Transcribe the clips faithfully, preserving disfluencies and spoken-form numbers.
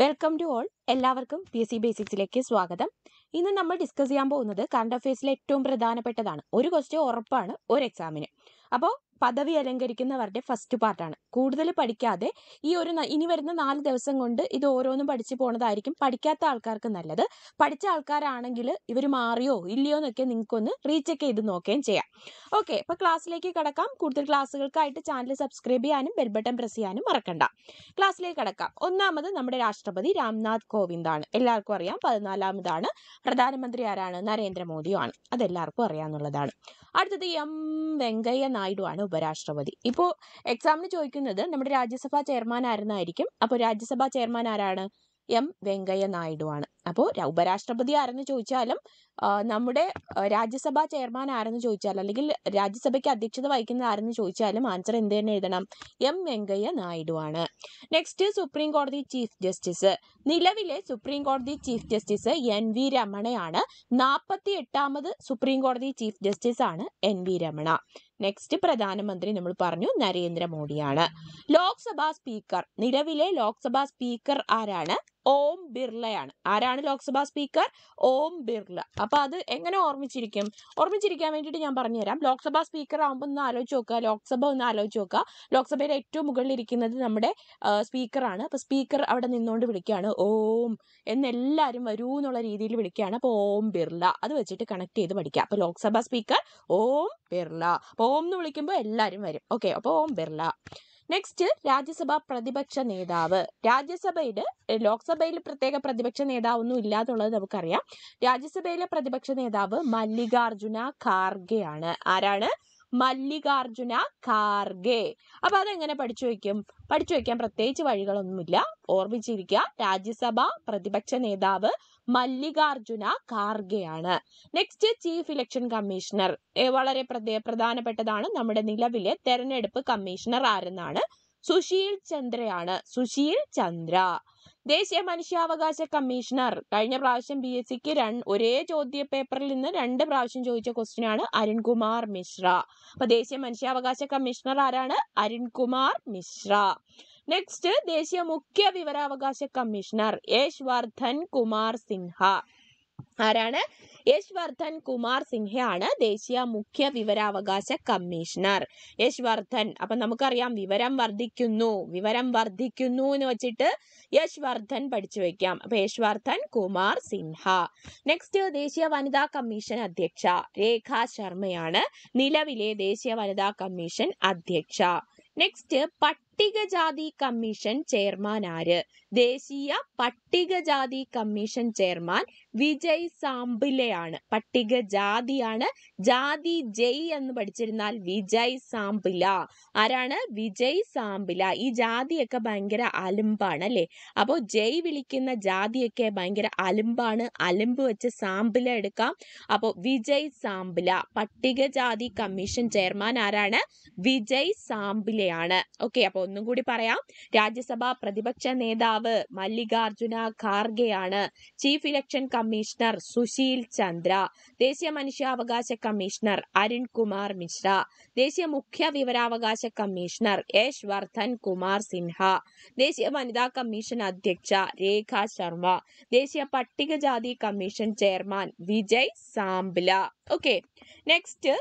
Welcome to all എല്ലാവർക്കും P S C ബേസിക്സിലേക്ക് സ്വാഗതം. ഇന്ന് നമ്മൾ ഡിസ്കസ് ചെയ്യാൻ പോകുന്നത് കറണ്ട് അഫയേഴ്സിലെ ഏറ്റവും പ്രധാനപ്പെട്ടതാണ്. ഒരു ക്വസ്റ്റ്യൻ ഉറപ്പാണ് ഒരു എക്സാമിന്. അപ്പോൾ പദവി അലങ്കരിക്കുന്നവരുടെ ഫസ്റ്റ് പാർട്ടാണ്. കൂടുതൽ പഠിക്കാതെ ഈ ഒരു ഇനി വരുന്ന നാല് ദിവസം കൊണ്ട് ഇത് ഓരോന്നും പഠിച്ചു പോണതായിരിക്കും പഠിക്കാത്ത ആൾക്കാർക്ക് നല്ലത്. പഠിച്ച ആൾക്കാരാണെങ്കിൽ ഇവർ മാറിയോ ഇല്ലയോ എന്നൊക്കെ നിങ്ങൾക്കൊന്ന് റീചെക്ക് ചെയ്ത് നോക്കുകയും ചെയ്യാം. ഓക്കെ, അപ്പോൾ ക്ലാസ്സിലേക്ക് കടക്കാം. കൂടുതൽ ക്ലാസ്സുകൾക്കായിട്ട് ചാനൽ സബ്സ്ക്രൈബ് ചെയ്യാനും ബെൽ ബട്ടൺ പ്രസ് ചെയ്യാനും മറക്കണ്ട. ക്ലാസ്സിലേക്ക് കടക്കാം. ഒന്നാമത് നമ്മുടെ രാഷ്ട്രപതി രാംനാഥ് കോവിന്ദാണ്. എല്ലാവർക്കും അറിയാം. പതിനാലാമതാണ് പ്രധാനമന്ത്രി ആരാണ്? നരേന്ദ്രമോദിയുമാണ്. അതെല്ലാവർക്കും അറിയാമെന്നുള്ളതാണ്. അടുത്തത് എം വെങ്കയ്യ നായിഡു ആണ് ഉപരാഷ്ട്രപതി. ഇപ്പോൾ എക്സാമിന് ചോദിക്കുന്നത് നമ്മുടെ രാജ്യസഭാ ചെയർമാൻ ആരെന്നായിരിക്കും. അപ്പോൾ രാജ്യസഭാ ചെയർമാൻ ആരാണ്? എം വെങ്കയ്യ നായിഡു ആണ്. അപ്പോൾ ഉപരാഷ്ട്രപതി ആരെന്ന് ചോദിച്ചാലും നമ്മുടെ രാജ്യസഭാ ചെയർമാൻ ആരെന്ന് ചോദിച്ചാലും അല്ലെങ്കിൽ രാജ്യസഭയ്ക്ക് അധ്യക്ഷത വഹിക്കുന്നത് ആരെന്ന് ചോദിച്ചാലും ആൻസർ എന്ത് തന്നെ എഴുതണം? എം വെങ്കയ്യ നായിഡു ആണ്. നെക്സ്റ്റ് സുപ്രീം കോടതി ചീഫ് ജസ്റ്റിസ്. നിലവിലെ സുപ്രീം കോടതി ചീഫ് ജസ്റ്റിസ് എൻ വി രമണയാണ്. നാൽപ്പത്തി എട്ടാമത് സുപ്രീം കോടതി ചീഫ് ജസ്റ്റിസ് ആണ് എൻ വി രമണ. നെക്സ്റ്റ് പ്രധാനമന്ത്രി നമ്മൾ പറഞ്ഞു നരേന്ദ്രമോദിയാണ്. ലോക്സഭാ സ്പീക്കർ, നിലവിലെ ലോക്സഭാ സ്പീക്കർ ആരാണ്? ഓം ബിർളയാണ്. ആരാണ് ലോക്സഭാ സ്പീക്കർ? ഓം ബിർള. അപ്പൊ അത് എങ്ങനെ ഓർമ്മിച്ചിരിക്കും? ഓർമ്മിച്ചിരിക്കാൻ വേണ്ടിയിട്ട് ഞാൻ പറഞ്ഞുതരാം. ലോക്സഭാ സ്പീക്കർ ആകുമ്പോൾ ഒന്ന് ആലോചിച്ച് നോക്കുക, ലോക്സഭ ഒന്ന് ആലോചിച്ച് നോക്കുക. ലോക്സഭയുടെ ഏറ്റവും മുകളിലിരിക്കുന്നത് നമ്മുടെ സ്പീക്കറാണ്. അപ്പൊ സ്പീക്കർ അവിടെ നിന്നുകൊണ്ട് വിളിക്കുകയാണ് ഓം എന്നെല്ലാവരും വരൂ എന്നുള്ള രീതിയിൽ വിളിക്കുകയാണ്. അപ്പോൾ ഓം ബിർള അത് വെച്ചിട്ട് കണക്ട് ചെയ്ത് പഠിക്കുക. അപ്പൊ ലോക്സഭാ സ്പീക്കർ ഓം ബിർള. അപ്പോൾ ഓം എന്ന് വിളിക്കുമ്പോൾ എല്ലാവരും വരും. ഓക്കെ, അപ്പോൾ ഓം ബിർള. നെക്സ്റ്റ് രാജ്യസഭാ പ്രതിപക്ഷ നേതാവ്. രാജ്യസഭയുടെ ലോക്സഭയിൽ പ്രത്യേക പ്രതിപക്ഷ നേതാവൊന്നും ഇല്ലാന്നുള്ളത് നമുക്കറിയാം. രാജ്യസഭയിലെ പ്രതിപക്ഷ നേതാവ് മല്ലികാർജുന ഖാർഗെയാണ്. ആരാണ്? മല്ലികാർജുന ഖാർഗെ. അപ്പൊ അതെങ്ങനെ പഠിച്ചു വയ്ക്കും? പഠിച്ചു വയ്ക്കാൻ പ്രത്യേകിച്ച് വഴികളൊന്നുമില്ല. ഓർമ്മിച്ചിരിക്കുക, രാജ്യസഭ പ്രതിപക്ഷ നേതാവ് മല്ലികാർജുന ഖാർഗെയാണ്. Next chief election commissioner. വളരെ പ്രധാനപ്പെട്ടതാണ്. നമ്മുടെ നിലവിലെ തെരഞ്ഞെടുപ്പ് കമ്മീഷണർ ആരെന്നാണ്? സുശീൽ ചന്ദ്രയാണ്. സുശീൽ ചന്ദ്ര. ദേശീയ മനുഷ്യാവകാശ കമ്മീഷണർ. കഴിഞ്ഞ പ്രാവശ്യം ബി എസ് സിക്ക് ഒരേ ചോദ്യ പേപ്പറിൽ നിന്ന് രണ്ട് പ്രാവശ്യം ചോദിച്ച ക്വസ്റ്റ്യൻ ആണ് അരുൺകുമാർ മിശ്ര. അപ്പൊ ദേശീയ മനുഷ്യാവകാശ കമ്മീഷണർ ആരാണ്? അരുൺകുമാർ മിശ്ര. നെക്സ്റ്റ് ദേശീയ മുഖ്യ വിവരാവകാശ കമ്മീഷണർ യശ്വർധൻ കുമാർ സിൻഹ. ആരാണ്? യശ്വർധൻ കുമാർ സിൻഹയാണ് ദേശീയ മുഖ്യ വിവരാവകാശ കമ്മീഷണർ. യശ്വർധൻ. അപ്പൊ നമുക്കറിയാം വിവരം വർദ്ധിക്കുന്നു, വിവരം വർദ്ധിക്കുന്നു എന്ന് വെച്ചിട്ട് യശ്വർധൻ പഠിച്ചു വയ്ക്കാം. അപ്പൊ യശ്വർധൻ കുമാർ സിൻഹ. നെക്സ്റ്റ് ദേശീയ വനിതാ കമ്മീഷൻ അധ്യക്ഷ രേഖ ശർമ്മയാണ് നിലവിലെ ദേശീയ വനിതാ കമ്മീഷൻ അധ്യക്ഷ. നെക്സ്റ്റ് പട്ടികജാതി കമ്മീഷൻ ചെയർമാൻ ആര്? ദേശീയ പട്ടികജാതി കമ്മീഷൻ ചെയർമാൻ വിജയ് സാംപ്ലയാണ്. പട്ടികജാതിയാണ്. ജാതി ജയ് എന്ന് പഠിച്ചിരുന്നാൽ വിജയ് സാംപ്ല. ആരാണ്? വിജയ് സാംപ്ല. ഈ ജാതിയൊക്കെ ഭയങ്കര അലമ്പാണ് അല്ലേ? അപ്പോൾ ജയ് വിളിക്കുന്ന ജാതിയൊക്കെ ഭയങ്കര അലമ്പാണ്. അലമ്പ് വെച്ച് സാംപ്ല എടുക്കാം. അപ്പോൾ വിജയ് സാംപ്ല. പട്ടികജാതി കമ്മീഷൻ ചെയർമാൻ ആരാണ്? വിജയ് സാംപ്ലയാണ്. ഓക്കെ, അപ്പൊ ഒന്നും കൂടി പറയാം. രാജ്യസഭാ പ്രതിപക്ഷ നേതാവ് മല്ലികാർജുന ഖാർഗെയാണ്. Chief election commissioner Sushil Chandra. ദേശീയ മനുഷ്യാവകാശ കമ്മീഷണർ അരുൺ കുമാർ മിശ്ര. ദേശീയ മുഖ്യ വിവരാവകാശ കമ്മീഷണർ യശ്വർധൻ കുമാർ സിൻഹ. ദേശീയ വനിതാ കമ്മീഷൻ അധ്യക്ഷ രേഖ ശർമ്മ. ദേശീയ പട്ടികജാതി commission chairman Vijay Sampla. Okay, next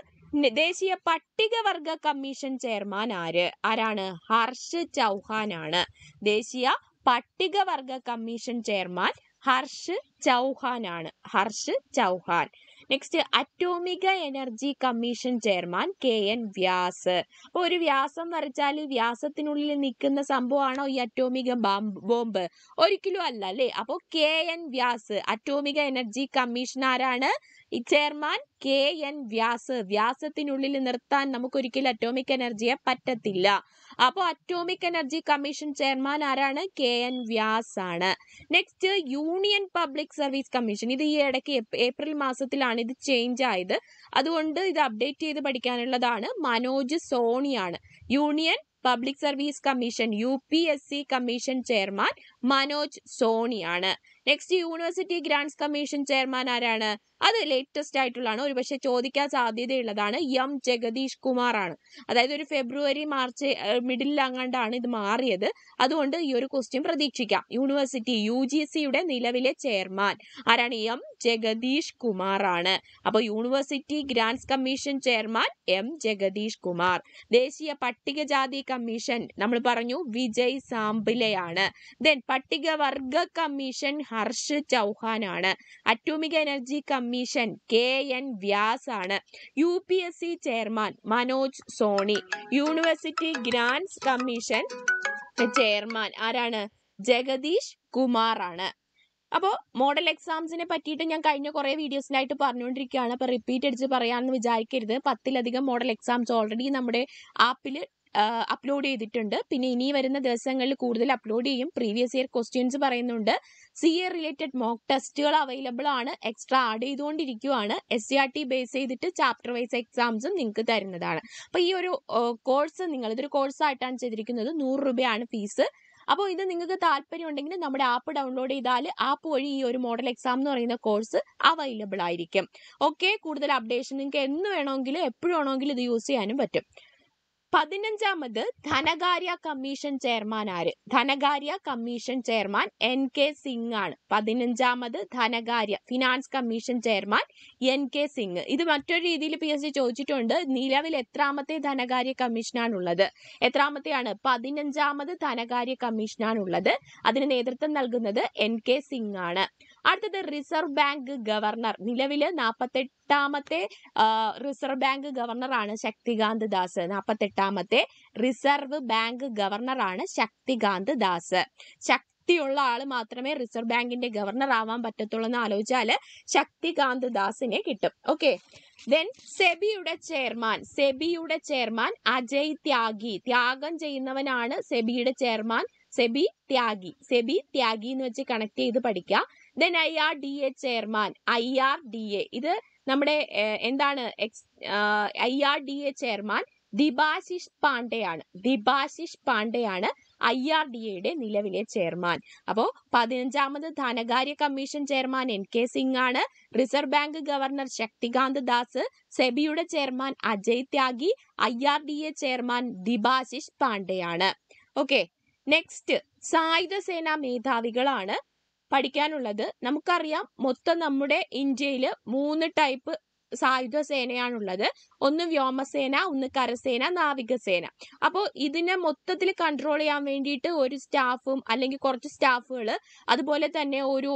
ദേശീയ പട്ടികവർഗ കമ്മീഷൻ ചെയർമാൻ ആര്? ആരാണ്? ഹർഷ് ചൗഹാനാണ്. ദേശീയ പട്ടികവർഗ കമ്മീഷൻ ചെയർമാൻ ഹർഷ് ചൗഹാനാണ്. Harsh Chauhan. Next atomic energy commission chairman K N Vyas. അപ്പോൾ ഒരു വ്യാസം വരച്ചാൽ വ്യാസത്തിനുള്ളിൽ നിൽക്കുന്ന സംഭവമാണോ ഈ അറ്റോമിക ബോംബ്? ഒരിക്കലും അല്ല അല്ലേ? അപ്പോൾ K N Vyas atomic energy commission ആരാണ്? ഈ ചെയർമാൻ കെ എൻ വ്യാസ്. വ്യാസത്തിനുള്ളിൽ നിർത്താൻ നമുക്കൊരിക്കലും അറ്റോമിക് എനർജിയെ പറ്റത്തില്ല. അപ്പോൾ അറ്റോമിക് എനർജി കമ്മീഷൻ ചെയർമാൻ ആരാണ്? കെ എൻ വ്യാസ് ആണ്. Next union public service commission. ഇത് ഈ ഇടയ്ക്ക് ഏപ്രിൽ മാസത്തിലാണ് ഇത് ചേഞ്ച് ആയത്. അതുകൊണ്ട് ഇത് അപ്ഡേറ്റ് ചെയ്ത് പഠിക്കാനുള്ളതാണ്. മനോജ് സോണിയാണ്. Union public service commission U P S C commission chairman Manoj Soni aanu. Next University Grants Commission Chairman aanu. Adu latest aayittullana oru pakshe chodikkan sadhyathayulladana M. Jagadesh Kumar aanu. Adayithu oru February March middle langandana idu maariyathu. Adukondu ee oru question pradheekshikkam. University U G C ude nilavile chairman aanu M. Jagadesh Kumar aanu. Appo University Grants Commission Chairman M. Jagadesh Kumar. Deshiya Pattikajati Commission nammal paranju Vijay Sampla aanu. Then Pattigavarga Commission Harsh Chauhan aanu. Atomic Energy Commission K N Vyasa aanu. U P S C Chairman Manoj Soni. University Grants Commission Chairman aanu Jagadesh Kumar aanu. Now, model exams in a petition and kind of videos night to Parnundri can up repeated Ziparayan Vijaykir, the Patiladiga model exams already numbered up. Upload ചെയ്തിട്ടുണ്ട് പിന്നെ ഇനി വരുന്ന ദിവസങ്ങളിൽ കൂടുതൽ upload ചെയ്യും previous year questions പറയുന്നുണ്ട് CA related mock ടെസ്റ്റുകൾ available ആണ് എക്സ്ട്രാ ആഡ് ചെയ്തുകൊണ്ടിരിക്കുകയാണ് എസ്ആർടി ബേസ് ചെയ്തിട്ട് ചാപ്റ്റർ വൈസ് എക്സാംസും നിങ്ങൾക്ക് തരുന്നതാണ് അപ്പോൾ ഈ ഒരു കോഴ്സ് നിങ്ങൾ ഇതൊരു കോഴ്സ് ആയിട്ടാണ് ചെയ്തിരിക്കുന്നത് നൂറ് രൂപയാണ് ഫീസ് അപ്പോൾ ഇത് നിങ്ങൾക്ക് താൽപര്യമുണ്ടെങ്കിൽ നമ്മുടെ ആപ്പ് ഡൗൺലോഡ് ചെയ്താൽ ആപ്പ് വഴി ഈ ഒരു മോഡൽ എക്സാം എന്ന് പറയുന്ന കോഴ്സ് അവൈലബിൾ ആയിരിക്കും ഓക്കേ കൂടുതൽ അപ്ഡേഷൻ നിങ്ങൾക്ക് എന്ന് വേണമെങ്കിലും എപ്പോഴും വേണമെങ്കിലും ഇത് യൂസ് ചെയ്യാനും പറ്റും പതിനഞ്ചാമത് ധനകാര്യ കമ്മീഷൻ ചെയർമാൻ ആര് ധനകാര്യ commission chairman N K Singh ആണ് പതിനഞ്ചാമത് ധനകാര്യ finance commission chairman N K Singh ഇത് മറ്റൊരു രീതിയിൽ പിഎസ്സി ചോദിച്ചിട്ടുണ്ട് നിലവിൽ എത്രാമത്തെ ധനകാര്യ കമ്മീഷനാണ് ഉള്ളത് എത്രാമത്തെയാണ് പതിനഞ്ചാമത് ധനകാര്യ കമ്മീഷനാണ് ഉള്ളത് അതിന് നേതൃത്വം നൽകുന്നത് എൻ കെ സിംഗ് ആണ് അടുത്തത് റിസർവ് ബാങ്ക് ഗവർണർ നിലവിൽ നാൽപ്പത്തെട്ടാമത്തെ റിസർവ് ബാങ്ക് ഗവർണറാണ് ശക്തികാന്ത് ദാസ് നാൽപ്പത്തെട്ടാമത്തെ റിസർവ് ബാങ്ക് ഗവർണറാണ് ശക്തികാന്ത് ദാസ് ശക്തിയുള്ള ആൾ മാത്രമേ റിസർവ് ബാങ്കിന്റെ ഗവർണർ ആവാൻ പറ്റത്തുള്ളൂ എന്ന് ആലോചിച്ചാൽ ശക്തികാന്ത് ദാസിനെ കിട്ടും ഓക്കെ Then സെബിയുടെ ചെയർമാൻ സെബിയുടെ ചെയർമാൻ അജയ് ത്യാഗി ത്യാഗം ചെയ്യുന്നവനാണ് സെബിയുടെ chairman SEBI Tyagi SEBI Tyagi എന്ന് വെച്ച് കണക്ട് ചെയ്ത് പഠിക്കുക Then I R D A chairman, I R D A, ഇത് നമ്മുടെ എന്താണ് I R D A chairman, Debasish പാണ്ഡെയാണ് ദിബാശിഷ് പാണ്ഡെയാണ് I R D A നിലവിലെ ചെയർമാൻ അപ്പോൾ പതിനഞ്ചാമത് ധനകാര്യ commission chairman N K Singh ആണ് reserve bank governor Shaktikanta Das സെബിയുടെ chairman Ajay Tyagi I R D A chairman Debasish പാണ്ഡെയാണ് ഓക്കെ നെക്സ്റ്റ് സായുധസേനാ മേധാവികളാണ് പഠിക്കാനുള്ളത് നമുക്കറിയാം മൊത്തം നമ്മുടെ ഇന്ത്യയിൽ മൂന്ന് ടൈപ്പ് സായുധ സേനയാണുള്ളത് ഒന്ന് വ്യോമസേന ഒന്ന് കരസേന നാവികസേന അപ്പോൾ ഇതിനെ മൊത്തത്തിൽ കൺട്രോൾ ചെയ്യാൻ വേണ്ടിയിട്ട് ഒരു സ്റ്റാഫും അല്ലെങ്കിൽ കുറച്ച് സ്റ്റാഫുകൾ അതുപോലെ തന്നെ ഒരു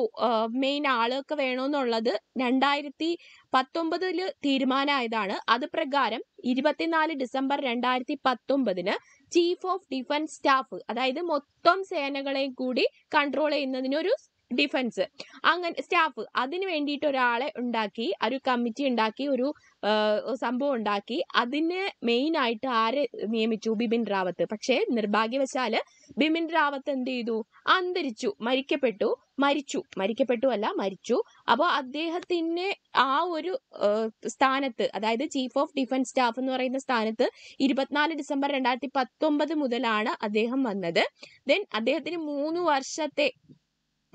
മെയിൻ ആളൊക്കെ വേണമെന്നുള്ളത് രണ്ടായിരത്തി പത്തൊമ്പതില് തീരുമാനമായതാണ് അത് പ്രകാരം ഇരുപത്തിനാല് ഡിസംബർ രണ്ടായിരത്തി പത്തൊമ്പതിന് ചീഫ് ഓഫ് ഡിഫൻസ് സ്റ്റാഫ് അതായത് മൊത്തം സേനകളെയും കൂടി കൺട്രോൾ ചെയ്യുന്നതിനൊരു ഡിഫൻസ് അങ്ങനെ സ്റ്റാഫ് അതിന് വേണ്ടിയിട്ട് ഒരാളെ ഉണ്ടാക്കി ഒരു കമ്മിറ്റി ഉണ്ടാക്കി ഒരു സംഭവം ഉണ്ടാക്കി അതിന് മെയിൻ ആയിട്ട് ആരെ നിയമിച്ചു ബിപിൻ റാവത്ത് പക്ഷേ നിർഭാഗ്യവശാല് ബിപിൻ റാവത്ത് എന്ത് ചെയ്തു അന്തരിച്ചു മരിക്കപ്പെട്ടു മരിച്ചു മരിക്കപ്പെട്ടു അല്ല മരിച്ചു അപ്പോൾ അദ്ദേഹത്തിന് ആ ഒരു സ്ഥാനത്ത് അതായത് ചീഫ് ഓഫ് ഡിഫൻസ് സ്റ്റാഫ് എന്ന് പറയുന്ന സ്ഥാനത്ത് ഇരുപത്തിനാല് ഡിസംബർ രണ്ടായിരത്തി പത്തൊമ്പത് മുതലാണ് അദ്ദേഹം വന്നത് ദെൻ അദ്ദേഹത്തിന് മൂന്ന് വർഷത്തെ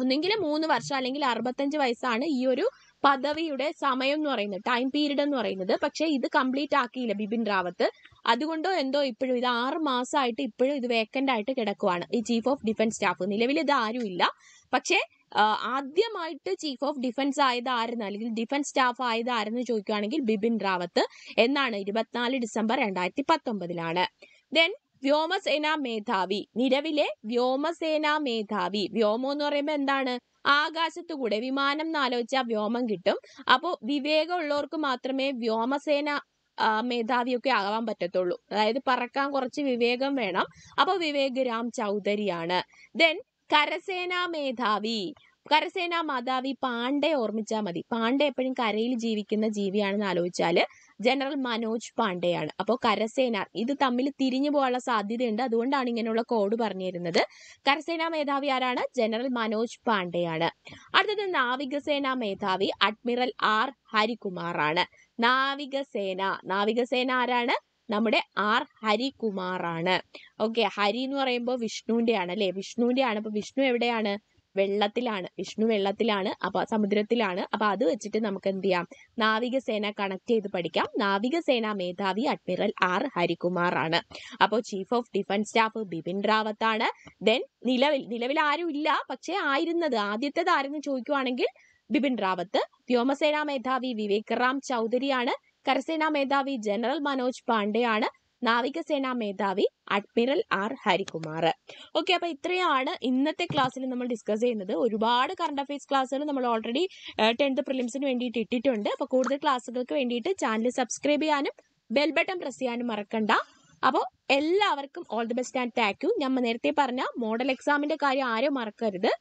ഒന്നെങ്കിൽ മൂന്ന് വർഷം അല്ലെങ്കിൽ അറുപത്തഞ്ച് വയസ്സാണ് ഈ ഒരു പദവിയുടെ സമയം എന്ന് പറയുന്നത് ടൈം പീരീഡ് എന്ന് പറയുന്നത് പക്ഷേ ഇത് കംപ്ലീറ്റ് ആക്കിയില്ല ബിപിൻ റാവത്ത് അതുകൊണ്ടോ എന്തോ ഇപ്പോഴും ഇത് ആറ് മാസമായിട്ട് ഇപ്പോഴും ഇത് വേക്കൻ്റ് ആയിട്ട് കിടക്കുവാണ് ഈ ചീഫ് ഓഫ് ഡിഫൻസ് സ്റ്റാഫ് നിലവിൽ ഇത് ആരുമില്ല പക്ഷേ ആദ്യമായിട്ട് ചീഫ് ഓഫ് ഡിഫൻസ് ആയത് ആയിരുന്നു അല്ലെങ്കിൽ ഡിഫൻസ് സ്റ്റാഫ് ആയത് ആരെന്ന് ചോദിക്കുകയാണെങ്കിൽ ബിപിൻ റാവത്ത് എന്നാണ് ഇരുപത്തിനാല് ഡിസംബർ രണ്ടായിരത്തി പത്തൊമ്പതിലാണ് ദെൻ വ്യോമസേനാ മേധാവി നിലവിലെ വ്യോമസേനാ മേധാവി വ്യോമം എന്ന് പറയുമ്പോൾ എന്താണ് ആകാശത്തു കൂടെ വിമാനം എന്നാലോചിച്ചാൽ വ്യോമം കിട്ടും അപ്പോൾ വിവേകമുള്ളവർക്ക് മാത്രമേ വ്യോമസേന മേധാവിയൊക്കെ ആകാൻ പറ്റത്തുള്ളൂ അതായത് പറക്കാൻ കുറച്ച് വിവേകം വേണം അപ്പോൾ വിവേക് രാം ചൗധരിയാണ് ദെൻ കരസേനാ മേധാവി കരസേനാ മേധാവി പാണ്ഡെ ഓർമ്മിച്ചാൽ മതി പാണ്ഡെ എപ്പോഴും കരയിൽ ജീവിക്കുന്ന ജീവിയാണെന്ന് ആലോചിച്ചാൽ ജനറൽ മനോജ് പാണ്ഡെയാണ് അപ്പോൾ കരസേന ഇത് തമ്മിൽ തിരിഞ്ഞു പോകാനുള്ള സാധ്യതയുണ്ട് അതുകൊണ്ടാണ് ഇങ്ങനെയുള്ള കോഡ് പറഞ്ഞിരുന്നത് കരസേനാ മേധാവി ആരാണ് ജനറൽ മനോജ് പാണ്ഡെയാണ് അടുത്തത് നാവികസേനാ മേധാവി അഡ്മിറൽ ആർ ഹരികുമാറാണ് നാവികസേന നാവികസേന ആരാണ് നമ്മുടെ ആർ ഹരികുമാറാണ്. ഓക്കെ, ഹരി എന്ന് പറയുമ്പോൾ വിഷ്ണുവിൻ്റെ ആണ് അല്ലേ, വിഷ്ണുവിൻ്റെ ആണ്. അപ്പോൾ വിഷ്ണു എവിടെയാണ്? വെള്ളത്തിലാണ്. വിഷ്ണു വെള്ളത്തിലാണ്, അപ്പൊ സമുദ്രത്തിലാണ്. അപ്പൊ അത് വെച്ചിട്ട് നമുക്ക് എന്ത് ചെയ്യാം, നാവികസേന കണക്ട് ചെയ്ത് പഠിക്കാം. നാവികസേന മേധാവി അഡ്മിറൽ ആർ ഹരികുമാർ ആണ്. അപ്പോൾ chief of defence staff Bipin Rawat ആണ്. ദെൻ നിലവിൽ നിലവിൽ ആരും ഇല്ല, പക്ഷെ ആയിരുന്നത് ആദ്യത്തേത് ആരെന്ന് ചോദിക്കുവാണെങ്കിൽ ബിപിൻ റാവത്ത്. വ്യോമസേനാ മേധാവി വിവേക് റാം ചൗധരിയാണ്. കരസേനാ മേധാവി ജനറൽ മനോജ് പാണ്ഡെയാണ്. നാവികസേനാ മേധാവി അഡ്മിറൽ ആർ ഹരികുമാർ. ഓക്കെ, അപ്പൊ ഇത്രയാണ് ഇന്നത്തെ ക്ലാസ്സിൽ നമ്മൾ ഡിസ്കസ് ചെയ്യുന്നത്. ഒരുപാട് കറണ്ട് അഫയേഴ്സ് ക്ലാസ്സുകൾ നമ്മൾ ഓൾറെഡി ടെൻത്ത് പ്രിലിംസിന് വേണ്ടിയിട്ട് ഇട്ടിട്ടുണ്ട്. അപ്പൊ കൂടുതൽ ക്ലാസ്സുകൾക്ക് വേണ്ടിയിട്ട് ചാനൽ സബ്സ്ക്രൈബ് ചെയ്യാനും ബെൽ ബട്ടൺ പ്രസ് ചെയ്യാനും മറക്കണ്ട. അപ്പോൾ എല്ലാവർക്കും all the best and thank you. ഞാൻ നേരത്തെ പറഞ്ഞ മോഡൽ എക്സാമിന്റെ കാര്യം ആരും മറക്കരുത്.